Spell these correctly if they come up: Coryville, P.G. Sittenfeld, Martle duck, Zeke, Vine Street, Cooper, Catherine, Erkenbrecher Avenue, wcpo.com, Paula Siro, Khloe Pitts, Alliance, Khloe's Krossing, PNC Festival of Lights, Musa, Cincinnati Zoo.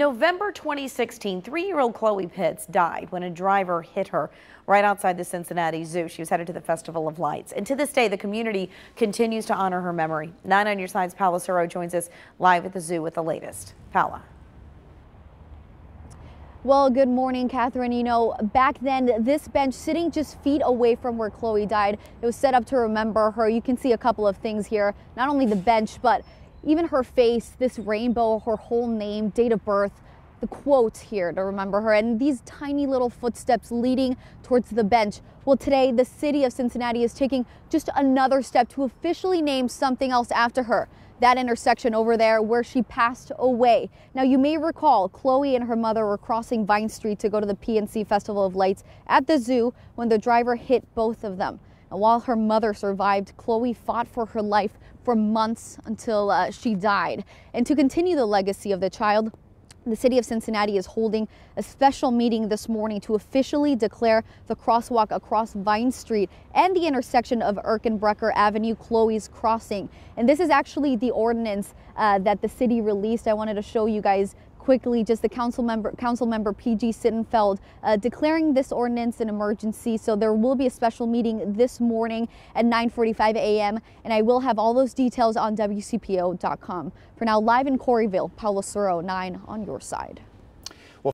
November 2016, 3-year-old Khloe Pitts died when a driver hit her right outside the Cincinnati Zoo. She was headed to the Festival of Lights. And to this day, the community continues to honor her memory. 9 on your side's Paula Siro joins us live at the zoo with the latest. Paula. Well, good morning, Catherine. You know, back then, this bench sitting just feet away from where Khloe died, it was set up to remember her. You can see a couple of things here, not only the bench, but even her face, this rainbow, her whole name, date of birth, the quotes here to remember her, and these tiny little footsteps leading towards the bench. Well, today, the city of Cincinnati is taking just another step to officially name something else after her. That intersection over there where she passed away. Now, you may recall Khloe and her mother were crossing Vine Street to go to the PNC Festival of Lights at the zoo when the driver hit both of them. And while her mother survived, Khloe fought for her life for months until she died. And to continue the legacy of the child, the city of Cincinnati is holding a special meeting this morning to officially declare the crosswalk across Vine Street and the intersection of Erkenbrecher Avenue Khloe's Crossing. And this is actually the ordinance that the city released. I wanted to show you guys quickly, just the council member P.G. Sittenfeld declaring this ordinance an emergency. So there will be a special meeting this morning at 9:45 a.m. and I will have all those details on wcpo.com. For now, live in Coryville, Paula Siro, 9 on your side.